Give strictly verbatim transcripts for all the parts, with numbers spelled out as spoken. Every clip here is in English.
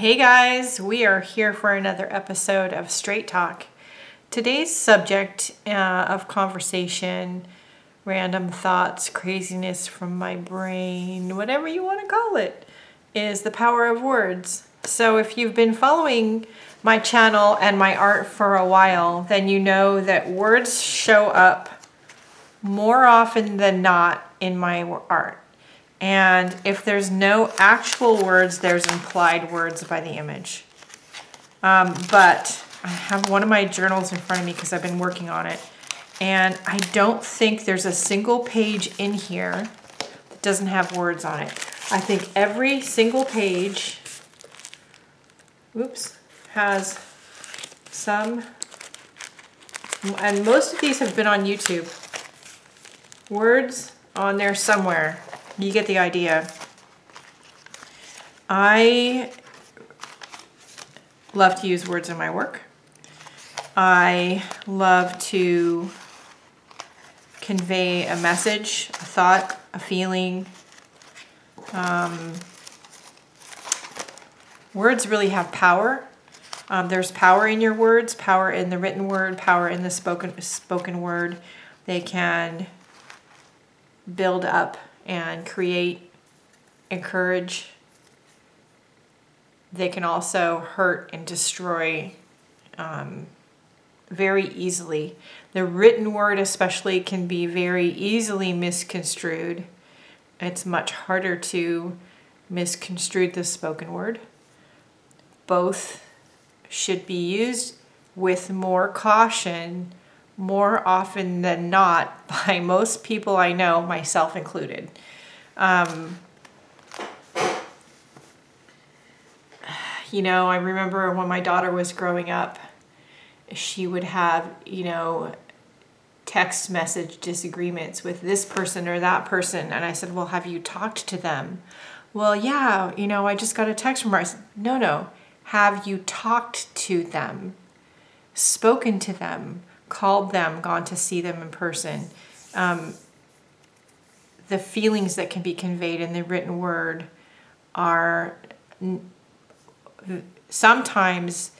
Hey guys, we are here for another episode of Straight Talk. Today's subject uh, of conversation, random thoughts, craziness from my brain, whatever you want to call it, is the power of words. So if you've been following my channel and my art for a while, then you know that words show up more often than not in my art. And if there's no actual words, there's implied words by the image. Um, but I have one of my journals in front of me because I've been working on it. And I don't think there's a single page in here that doesn't have words on it. I think every single page, oops, has some, and most of these have been on YouTube. Words on there somewhere. You get the idea. I love to use words in my work. I love to convey a message, a thought, a feeling. Um, words really have power. Um, there's power in your words, power in the written word, power in the spoken, spoken word. They can build up and create, encourage. They can also hurt and destroy um, very easily. The written word especially can be very easily misconstrued. It's much harder to misconstrue the spoken word. Both should be used with more caution more often than not by most people I know, myself included. Um, you know, I remember when my daughter was growing up, she would have, you know, text message disagreements with this person or that person. And I said, well, have you talked to them? Well, yeah, you know, I just got a text from her. I said, no, no, have you talked to them, spoken to them, called them, gone to see them in person? Um, the feelings that can be conveyed in the written word are n sometimes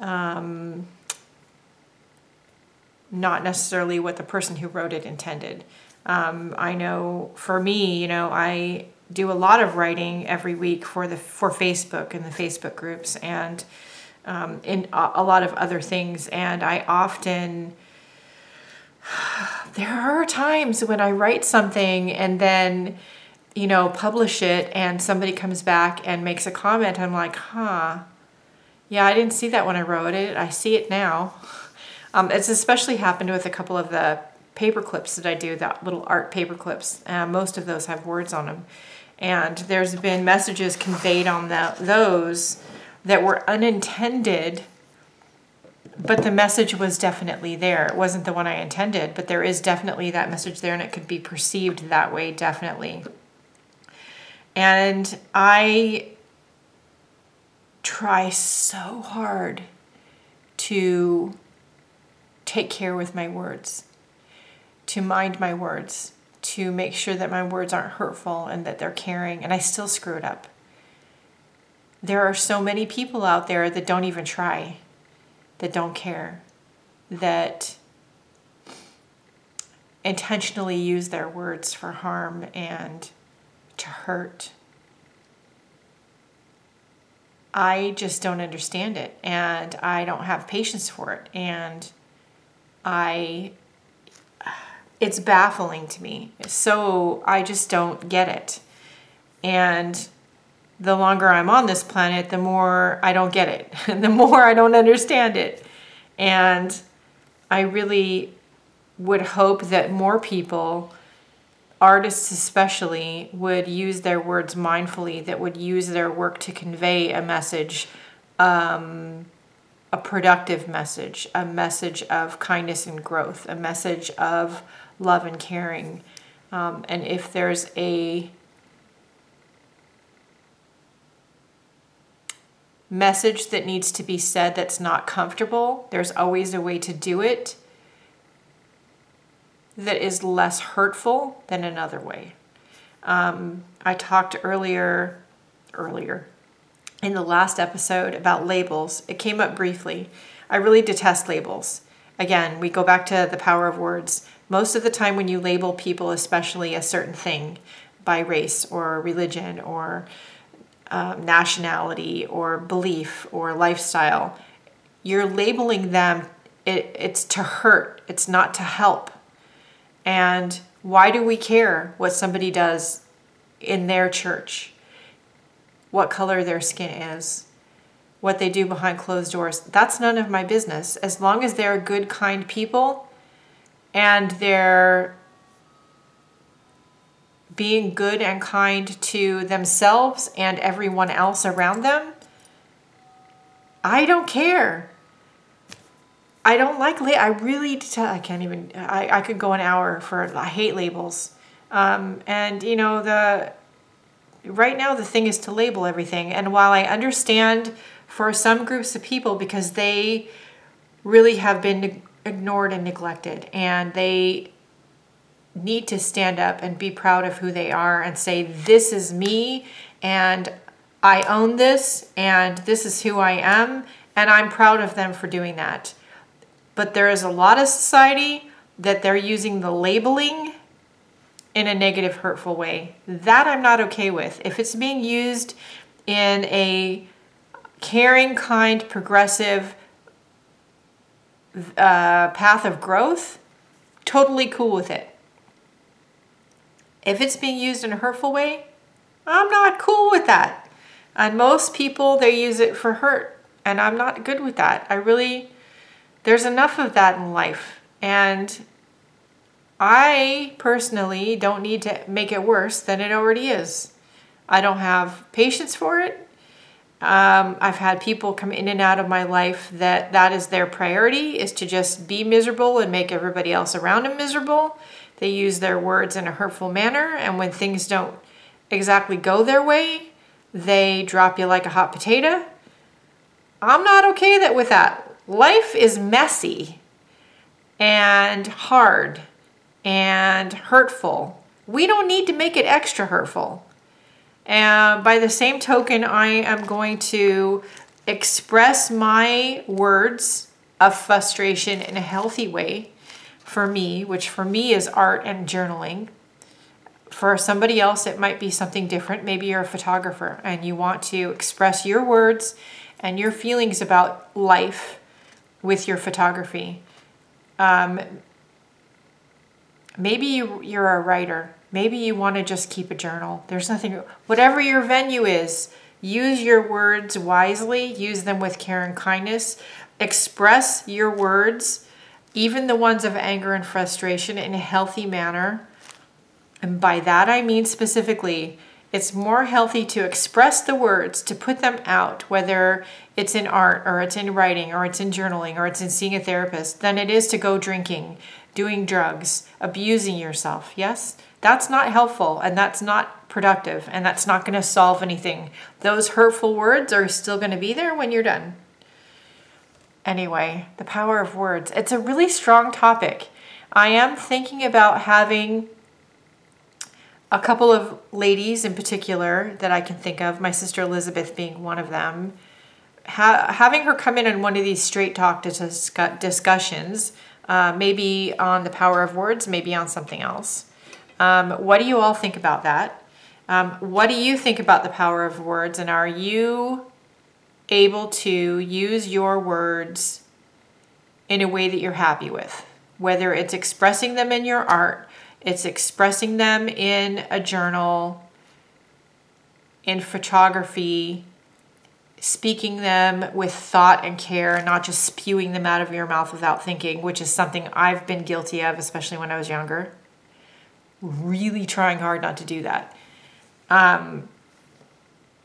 um, not necessarily what the person who wrote it intended. Um, I know for me, you know, I do a lot of writing every week for the for Facebook and the Facebook groups, and Um, in a, a lot of other things. And I often, there are times when I write something and then, you know, publish it and somebody comes back and makes a comment. I'm like, huh, yeah, I didn't see that when I wrote it. I see it now. Um, it's especially happened with a couple of the paper clips that I do, that little art paper clips. Uh, most of those have words on them. And there's been messages conveyed on the, those that were unintended, but the message was definitely there. It wasn't the one I intended, but there is definitely that message there, and it could be perceived that way, definitely. And I try so hard to take care with my words, to mind my words, to make sure that my words aren't hurtful and that they're caring, and I still screw it up. There are so many people out there that don't even try, that don't care, that intentionally use their words for harm and to hurt. I just don't understand it, and I don't have patience for it, and I, it's baffling to me. So I just don't get it. And the longer I'm on this planet, the more I don't get it, the more I don't understand it. And I really would hope that more people, artists especially, would use their words mindfully, that would use their work to convey a message, um, a productive message, a message of kindness and growth, a message of love and caring. Um, and if there's a message that needs to be said that's not comfortable, there's always a way to do it that is less hurtful than another way. Um, I talked earlier, earlier, in the last episode about labels. It came up briefly. I really detest labels. Again, we go back to the power of words. Most of the time when you label people, especially a certain thing by race or religion or um, nationality or belief or lifestyle, you're labeling them, it, it's to hurt, it's not to help. And why do we care what somebody does in their church, what color their skin is, what they do behind closed doors? That's none of my business. As long as they're good, kind people and they're being good and kind to themselves and everyone else around them, I don't care. I don't like labels. I really, I can't even, I, I could go an hour for, I hate labels. Um, and you know, the right now the thing is to label everything. And while I understand for some groups of people, because they really have been ignored and neglected and they need to stand up and be proud of who they are and say, this is me and I own this and this is who I am, and I'm proud of them for doing that. But there is a lot of society that they're using the labeling in a negative, hurtful way. That I'm not okay with. If it's being used in a caring, kind, progressive uh, path of growth, totally cool with it. If it's being used in a hurtful way, I'm not cool with that. And most people, they use it for hurt, and I'm not good with that. I really, there's enough of that in life, and I personally don't need to make it worse than it already is. I don't have patience for it. Um, I've had people come in and out of my life that that is their priority, is to just be miserable and make everybody else around them miserable. They use their words in a hurtful manner, and when things don't exactly go their way, they drop you like a hot potato. I'm not okay that with that. Life is messy and hard and hurtful. We don't need to make it extra hurtful. And by the same token, I am going to express my words of frustration in a healthy way for me, which for me is art and journaling. For somebody else, it might be something different. Maybe you're a photographer and you want to express your words and your feelings about life with your photography. Um, maybe you, you're a writer. Maybe you want to just keep a journal. There's nothing, whatever your venue is, use your words wisely, use them with care and kindness, express your words, even the ones of anger and frustration, in a healthy manner. And by that I mean specifically, it's more healthy to express the words, to put them out, whether it's in art or it's in writing or it's in journaling or it's in seeing a therapist, than it is to go drinking, doing drugs, abusing yourself. Yes, that's not helpful and that's not productive and that's not going to solve anything. Those hurtful words are still going to be there when you're done. Anyway, the power of words. It's a really strong topic. I am thinking about having a couple of ladies in particular that I can think of, my sister Elizabeth being one of them, ha having her come in on one of these straight talk dis discussions, uh, maybe on the power of words, maybe on something else. Um, what do you all think about that? Um, what do you think about the power of words, and are you able to use your words in a way that you're happy with? Whether it's expressing them in your art, it's expressing them in a journal, in photography, speaking them with thought and care, and not just spewing them out of your mouth without thinking, which is something I've been guilty of, especially when I was younger. Really trying hard not to do that. Um,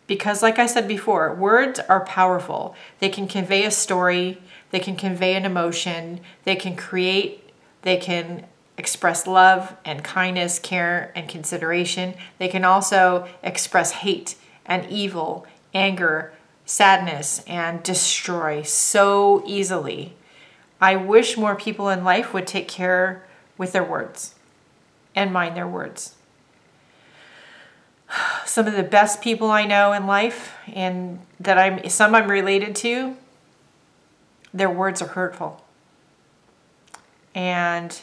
because like I said before, words are powerful. They can convey a story, they can convey an emotion, they can create, they can express love and kindness, care and consideration. They can also express hate and evil, anger, sadness, and destroy so easily. I wish more people in life would take care with their words and mind their words. some of the best people I know in life and that I'm, some I'm related to, their words are hurtful. And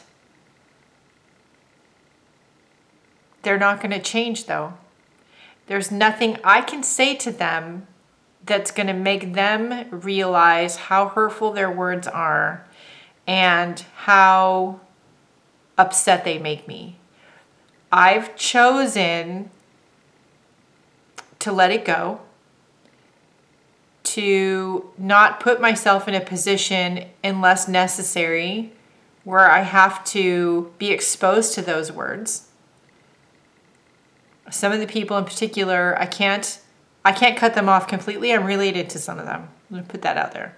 they're not going to change though. There's nothing I can say to them that's going to make them realize how hurtful their words are and how upset they make me. I've chosen to let it go, to not put myself in a position unless necessary where I have to be exposed to those words. Some of the people in particular, I can't I can't cut them off completely. I'm related to some of them. I'm going to put that out there.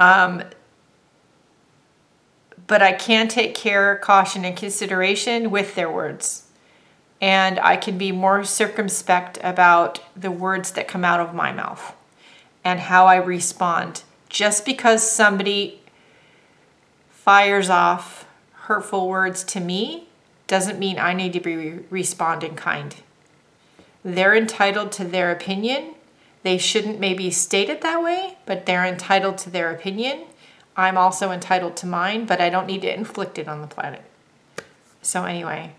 Um, but I can take care, caution, and consideration with their words. And I can be more circumspect about the words that come out of my mouth and how I respond. Just because somebody fires off hurtful words to me doesn't mean I need to be re- responding kind. They're entitled to their opinion. They shouldn't maybe state it that way, but they're entitled to their opinion. I'm also entitled to mine, but I don't need to inflict it on the planet. So anyway,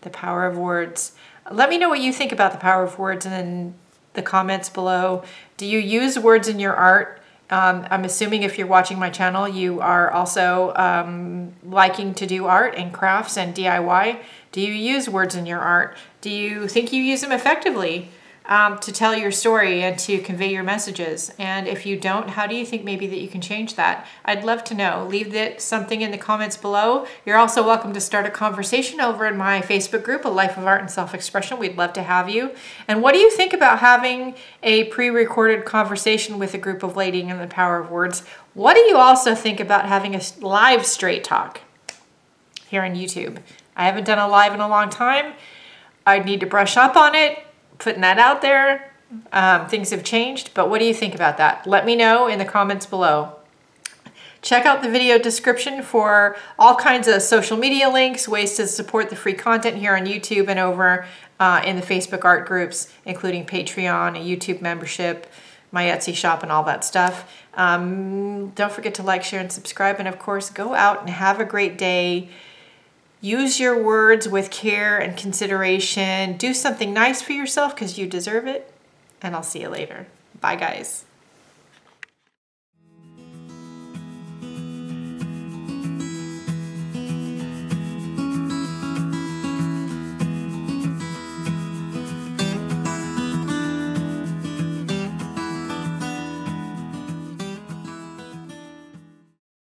the power of words. Let me know what you think about the power of words in the comments below. Do you use words in your art? Um, I'm assuming if you're watching my channel, you are also um, liking to do art and crafts and D I Y. Do you use words in your art? Do you think you use them effectively um, to tell your story and to convey your messages? And if you don't, how do you think maybe that you can change that? I'd love to know. Leave that something in the comments below. You're also welcome to start a conversation over in my Facebook group, A Life of Art and Self-Expression. We'd love to have you. And what do you think about having a pre-recorded conversation with a group of ladies in the power of words? What do you also think about having a live straight talk here on YouTube? I haven't done a live in a long time. I need to brush up on it, putting that out there. Um, things have changed, but what do you think about that? Let me know in the comments below. Check out the video description for all kinds of social media links, ways to support the free content here on YouTube and over uh, in the Facebook art groups, including Patreon, a YouTube membership, my Etsy shop, and all that stuff. Um, don't forget to like, share, and subscribe, and of course, go out and have a great day. Use your words with care and consideration. Do something nice for yourself because you deserve it. And I'll see you later. Bye, guys.